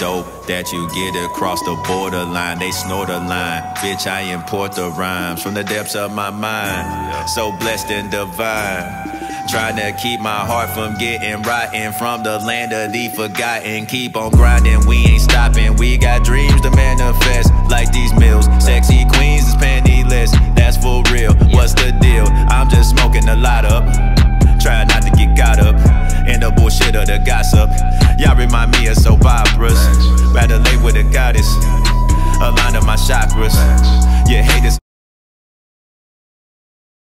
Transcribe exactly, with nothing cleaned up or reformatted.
dope that you get across the borderline. They snort a line, bitch, I import the rhymes from the depths of my mind. So blessed and divine, trying to keep my heart from getting rotten. From the land of the forgotten, keep on grinding, we ain't stopping. We got dreams to manifest, like these mills. Sexy queens is penniless, that's for real. What's the deal? I'm just smoking a lot up, trying not to get caught up in the bullshit or the gossip. Y'all remind me of soap operas, rather late with a goddess, aligned up my chakras. Yeah, haters